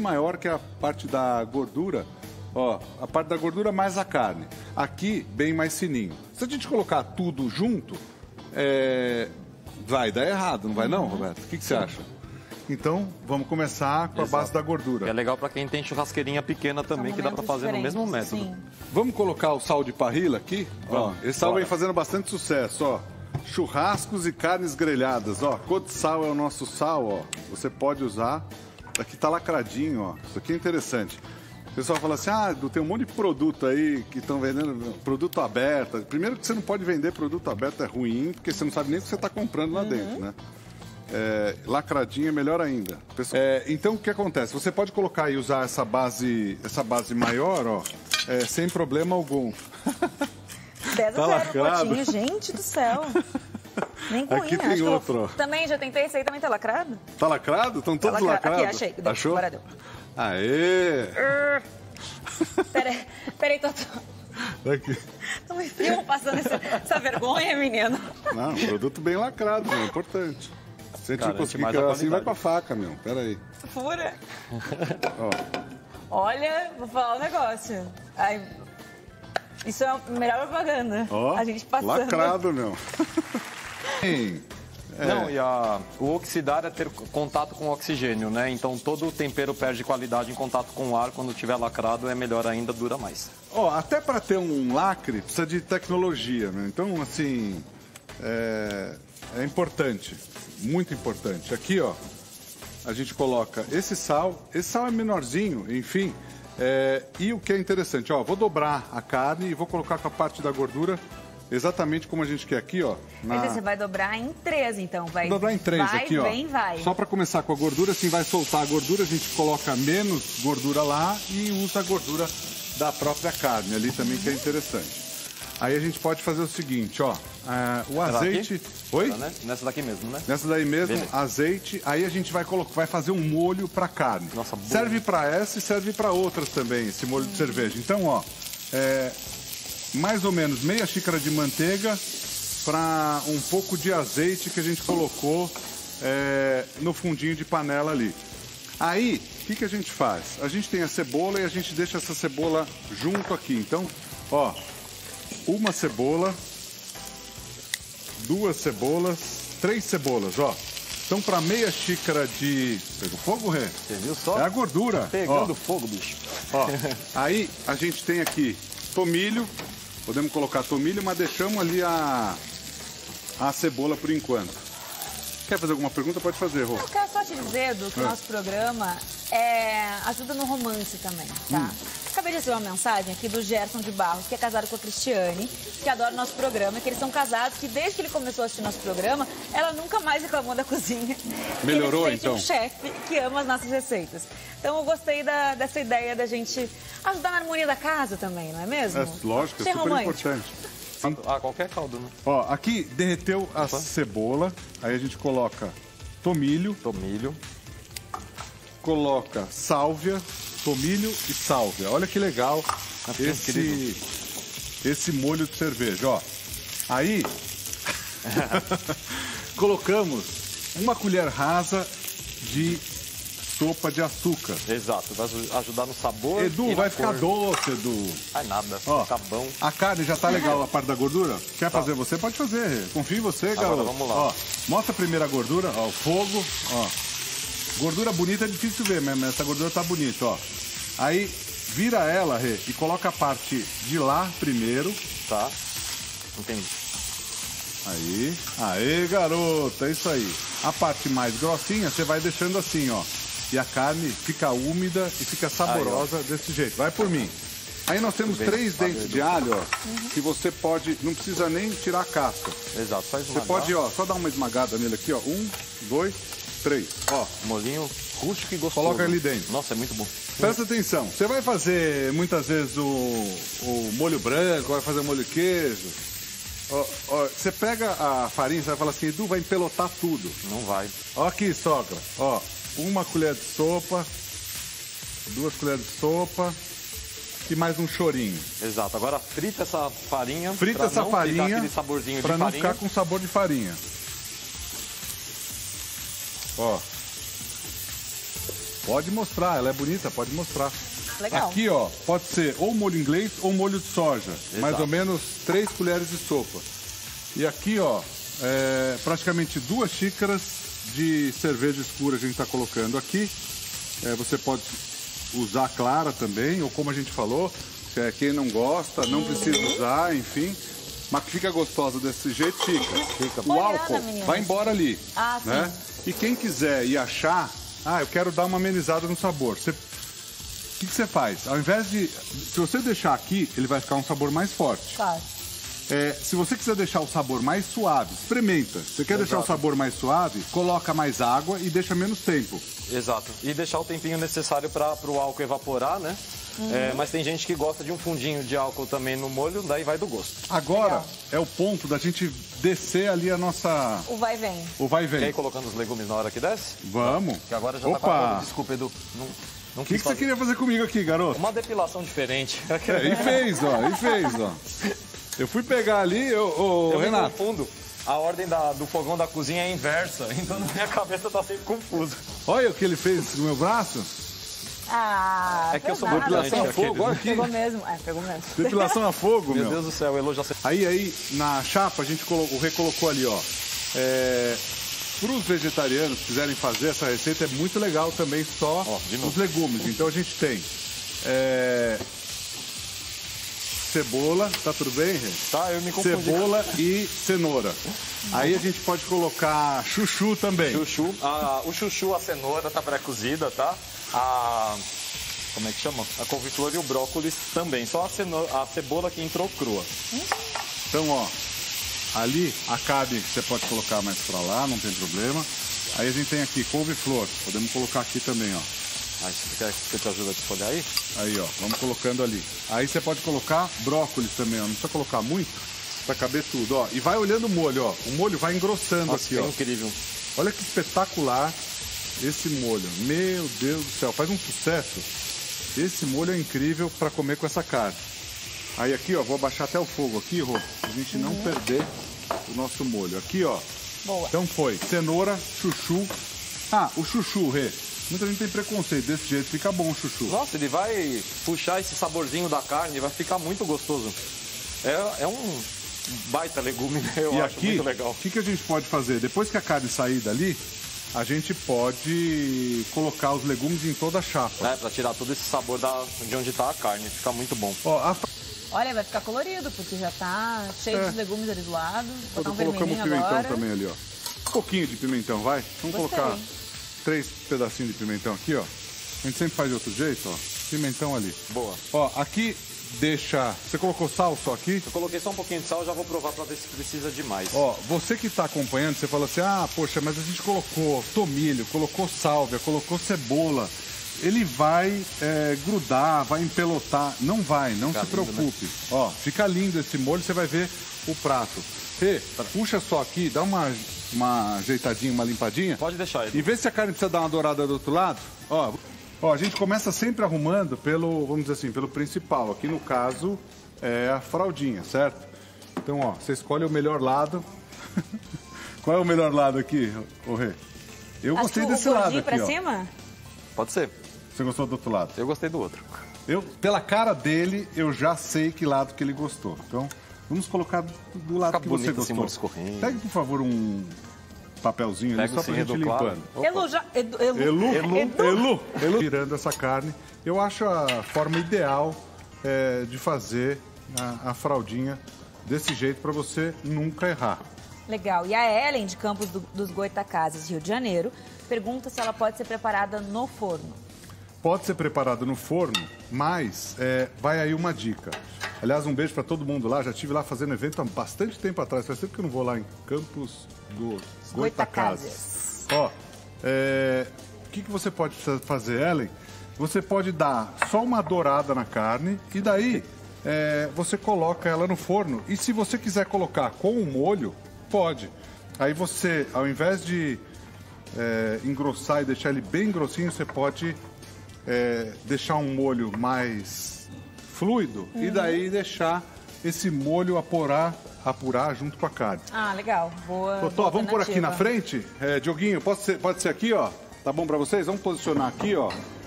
Maior que a parte da gordura, ó, a parte da gordura mais a carne. Aqui, bem mais fininho. Se a gente colocar tudo junto, vai dar errado, não vai não, Roberto? O que você acha? Então, vamos começar com a base da gordura. É legal para quem tem churrasqueirinha pequena também, que dá para fazer no mesmo método. Sim. Vamos colocar o sal de parrilla aqui? Ó, esse sal vem fazendo bastante sucesso, ó. Churrascos e carnes grelhadas, ó. Cotsal é o nosso sal, ó. Você pode usar... Aqui tá lacradinho, ó. Isso aqui é interessante. O pessoal fala assim, ah, tem um monte de produto aí que estão vendendo produto aberto. Primeiro que você não pode vender produto aberto, é ruim, porque você não sabe nem o que você está comprando lá dentro, né? Lacradinho é melhor ainda. Então, o que acontece? Você pode colocar e usar essa base maior, ó, sem problema algum. 10 a 0 no potinho, gente do céu. Nem com aqui tem outro. Também já tentei, esse aí também tá lacrado? Tá lacrado? Estão todos lacrados? Aqui, achei. Achou? Agora deu. Aê! Peraí, Totó. Aqui. Tô me frio passando essa vergonha, menino. Não, produto bem lacrado, meu, é importante. Se a gente não conseguir quebrar assim, vai com a faca, meu. Peraí. Fura. Ó. Olha, vou falar um negócio. Ai... Isso é a melhor propaganda. Oh, a gente passando. Lacrado, meu. Não, e o oxidar é ter contato com o oxigênio, né? Então todo o tempero perde qualidade em contato com o ar. Quando tiver lacrado, é melhor ainda, dura mais. Ó, até para ter um lacre, precisa de tecnologia, né? Então, assim, é importante, muito importante. Aqui, ó, a gente coloca esse sal é menorzinho, enfim... e o que é interessante, ó, vou dobrar a carne e vou colocar com a parte da gordura exatamente como a gente quer aqui, ó. Mas você vai dobrar em 3, então. Vai dobrar em 3 aqui, ó. Vai. Só para começar com a gordura, assim vai soltar a gordura, a gente coloca menos gordura lá e usa a gordura da própria carne ali também, que é interessante. Aí a gente pode fazer o seguinte, ó, o azeite... Oi? Nessa daqui mesmo, né? Nessa daí mesmo, beleza. Azeite, aí a gente vai fazer um molho para carne. Nossa, boa. Serve para essa e serve para outras também, esse molho de cerveja. Então, ó, mais ou menos meia xícara de manteiga para um pouco de azeite que a gente colocou no fundinho de panela ali. Aí, o que a gente faz? A gente tem a cebola e a gente deixa essa cebola junto aqui, então, ó... Uma cebola, 2 cebolas, 3 cebolas, ó. Então, para meia xícara de... Pegou fogo, Rê? Você viu só? É a gordura. Tá pegando fogo, bicho. Ó, aí a gente tem aqui tomilho. Podemos colocar tomilho, mas deixamos ali a cebola por enquanto. Quer fazer alguma pergunta? Pode fazer, Rô. Eu quero só te dizer, Edu, que o nosso programa ajuda no romance também, tá? Acabei de receber uma mensagem aqui do Gerson de Barros, que é casado com a Cristiane, que adora o nosso programa, que eles são casados, que desde que ele começou a assistir nosso programa, ela nunca mais reclamou da cozinha. Melhorou, então? Ele se sente um chefe que ama as nossas receitas. Então, eu gostei dessa ideia da gente ajudar na harmonia da casa também, não é mesmo? É, lógico, é super importante. Ah, qualquer caldo, né? Ó, aqui derreteu a cebola, aí a gente coloca tomilho. Tomilho. Coloca sálvia, tomilho e sálvia. Olha que legal esse molho de cerveja, ó. Aí, colocamos uma colher rasa de sopa de açúcar. Exato, vai ajudar no sabor. Edu, vai ficar doce, Edu. Ai, nada, ó, tá bom. A carne já tá legal, a parte da gordura? Quer fazer você? Pode fazer, confia em você, garoto. Vamos lá. Ó, mostra primeiro a gordura, ó, o fogo, ó. Gordura bonita é difícil ver, mas essa gordura tá bonita, ó. Aí, vira ela, Rê, e coloca a parte de lá primeiro. Tá. Entendi. Aí. Aê, garota, é isso aí. A parte mais grossinha, você vai deixando assim, ó. E a carne fica úmida e fica saborosa desse jeito. Vai por mim. Aí nós temos 3 dentes de alho, ó, que você pode... Não precisa nem tirar a casca. Exato, só esmagar. Você pode, ó, só dar uma esmagada nele aqui, ó. 1, 2... 3. Ó, molinho rústico e gostoso. Coloca ali dentro. Nossa, é muito bom. Presta atenção. Você vai fazer muitas vezes o molho branco, vai fazer o molho queijo. Ó, ó, você pega a farinha, você vai falar assim, Edu, vai empelotar tudo. Não vai. Ó aqui, sogra. Ó, 1 colher de sopa, 2 colheres de sopa e mais um chorinho. Exato. Agora frita essa farinha. Frita essa farinha para não ficar com saborzinho de farinha. Para não ficar com sabor de farinha. Ó, Pode mostrar, ela é bonita, pode mostrar. Legal. Aqui, ó, pode ser ou molho inglês ou molho de soja. Exato. Mais ou menos 3 colheres de sopa. E aqui, ó, praticamente 2 xícaras de cerveja escura a gente está colocando aqui. Você pode usar clara também, ou como a gente falou, quem não gosta, não precisa usar, enfim. Mas que fica gostosa desse jeito, fica. O álcool vai embora ali. Ah, né? Sim. E quem quiser e achar, eu quero dar uma amenizada no sabor. O que você faz? Ao invés de... Se você deixar aqui, ele vai ficar um sabor mais forte. Claro. Se você quiser deixar o sabor mais suave, experimenta. Você quer deixar o sabor mais suave, coloca mais água e deixa menos tempo. Exato. E deixar o tempinho necessário para o álcool evaporar, né? Mas tem gente que gosta de um fundinho de álcool também no molho, daí vai do gosto. Agora é o ponto da gente descer ali a nossa... O vai e vem. O vai e vem. Quer ir colocando os legumes na hora que desce? Vamos. Que agora já tá parado. Desculpa, Edu. O que você queria fazer comigo aqui, garoto? Uma depilação diferente. E fez, ó. Eu fui pegar ali, eu Renato. Confundo. A ordem do fogão da cozinha é inversa, então na minha cabeça tá sempre confusa. Olha o que ele fez no meu braço. É que eu sou depilação a fogo, olha aqui. Pegou mesmo. Depilação a fogo, meu. Meu Deus do céu, elogia. Aí, na chapa, a gente recolocou ali, ó. Para os vegetarianos que quiserem fazer essa receita, é muito legal também só os legumes. Então a gente tem cebola, tá tudo bem, Rê? Tá, eu me confundi. Cebola e cenoura. Aí a gente pode colocar chuchu também. Chuchu, o chuchu, a cenoura tá pré-cozida, tá? Como é que chama? A couve-flor e o brócolis também. Só a cebola que entrou crua. Então, ó. Ali, a cabe, você pode colocar mais pra lá, não tem problema. Aí a gente tem aqui couve-flor, podemos colocar aqui também, ó. Aí, você quer que eu te ajude a desfolhar aí? Aí, ó, vamos colocando ali. Aí você pode colocar brócolis também, ó. Não precisa colocar muito pra caber tudo, ó. E vai olhando o molho, ó. O molho vai engrossando. Nossa, aqui, ó. Incrível. Olha que espetacular esse molho. Meu Deus do céu, faz um sucesso. Esse molho é incrível pra comer com essa carne. Aí aqui, ó, vou abaixar até o fogo aqui, Rô, pra gente não perder o nosso molho. Aqui, ó. Boa. Então foi cenoura, chuchu. O chuchu, Rê. Muita gente tem preconceito, desse jeito fica bom o chuchu. Nossa, ele vai puxar esse saborzinho da carne, vai ficar muito gostoso. É um baita legume, né? Eu acho aqui, muito legal. O que a gente pode fazer? Depois que a carne sair dali, a gente pode colocar os legumes em toda a chapa. Pra tirar todo esse sabor de onde tá a carne, fica muito bom. Olha, vai ficar colorido, porque já tá cheio de legumes ali do lado. Botar um vermelhinho agora. Colocamos pimentão também ali, ó. Um pouquinho de pimentão, vai. Vamos colocar 3 pedacinhos de pimentão aqui, ó. A gente sempre faz de outro jeito, ó. Pimentão ali. Boa. Ó, aqui deixa... Você colocou sal só aqui? Eu coloquei só um pouquinho de sal, já vou provar pra ver se precisa de mais. Ó, você que tá acompanhando, você fala assim, poxa, mas a gente colocou tomilho, colocou sálvia, colocou cebola... Ele vai grudar, vai empelotar. Não vai, não se preocupe. Né? Ó, fica lindo esse molho, você vai ver o prato. Puxa só aqui, dá uma ajeitadinha, uma limpadinha. Pode deixar, Edu. E vê se a carne precisa dar uma dourada do outro lado. Ó, a gente começa sempre arrumando pelo, vamos dizer assim, pelo principal. Aqui no caso é a fraldinha, certo? Então, ó, você escolhe o melhor lado. Qual é o melhor lado aqui, Rê? Eu gostei desse lado aqui, ó. Cima? Pode ser. Você gostou do outro lado? Eu gostei do outro. Pela cara dele, eu já sei que lado que ele gostou. Então, vamos colocar do lado que você gostou. Pega, por favor, um papelzinho ali só pra gente limpando. Elu! Tirando essa carne, eu acho a forma ideal de fazer a fraldinha desse jeito pra você nunca errar. Legal. E a Ellen, de Campos dos Goitacazes, Rio de Janeiro, pergunta se ela pode ser preparada no forno. Pode ser preparada no forno, mas vai aí uma dica. Aliás, um beijo para todo mundo lá. Já estive lá fazendo evento há bastante tempo atrás. Faz tempo que eu não vou lá em Campos dos Goitacazes. O que você pode fazer, Ellen? Você pode dar só uma dourada na carne e daí você coloca ela no forno. E se você quiser colocar com o molho, pode. Aí você, ao invés de engrossar e deixar ele bem grossinho, você pode deixar um molho mais fluido e daí deixar esse molho apurar junto com a carne. Legal. Boa. Doutor, vamos pôr aqui na frente? Dioguinho, pode ser aqui, ó. Tá bom pra vocês? Vamos posicionar aqui, ó.